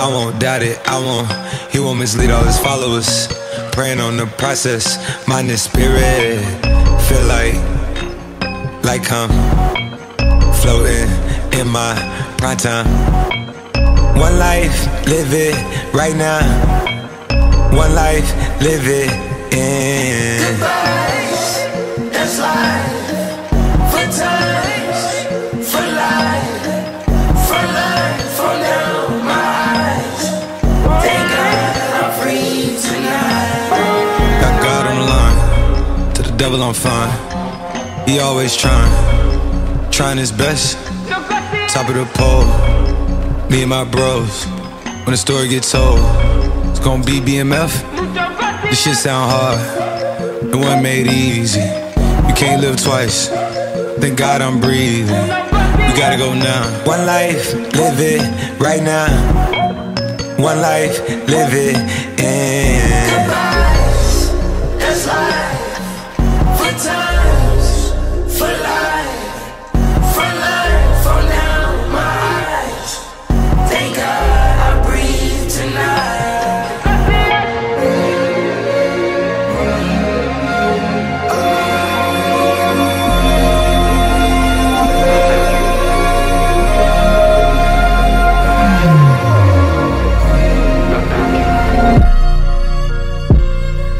I won't doubt it, I won't. He won't mislead all his followers. Praying on the process, mind and spirit. Feel like I'm floating in my prime time. One life, live it right now. One life, live it in. Goodbyes, that's life. For times, for life. For life, for now, my eyes. Thank God I'm free tonight. Got God on the line, to the devil I'm fine. He always trying his best. Top of the pole, me and my bros. When the story gets told, it's gonna be BMF. This shit sound hard, it wasn't made easy. You can't live twice, thank God I'm breathing. You gotta go now. One life, live it right now. One life, live it in. Goodbyes, that's life. For times, for life. For life, for now, my eyes. Thank God I breathe tonight. Oh.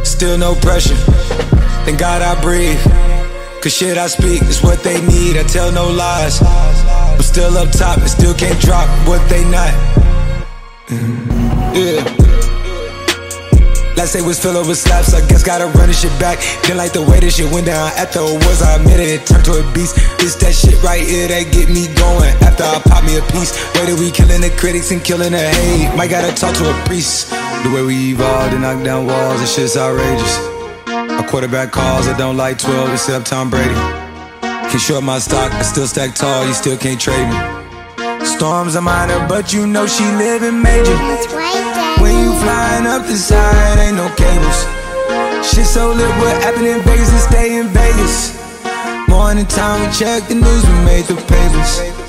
Still no pressure, thank God I breathe. Cause shit I speak is what they need, I tell no lies. I'm still up top and still can't drop what they not. Yeah. Last day was filled with slaps, I guess gotta run this shit back. Didn't like the way this shit went down. After it was, I admit it, it turned to a beast. It's that shit right here that get me going. After I pop me a piece, whether we killing the critics and killing the hate. Might gotta talk to a priest. The way we evolved and knock down walls, this shit's outrageous. My quarterback calls, I don't like 12 except Tom Brady. Can short my stock, I still stack tall, you still can't trade me. Storms are minor, but you know she living major. When you flying up the side, ain't no cables. Shit so lit, what happened in Vegas and stay in Vegas. Morning time, we check the news, we made the papers.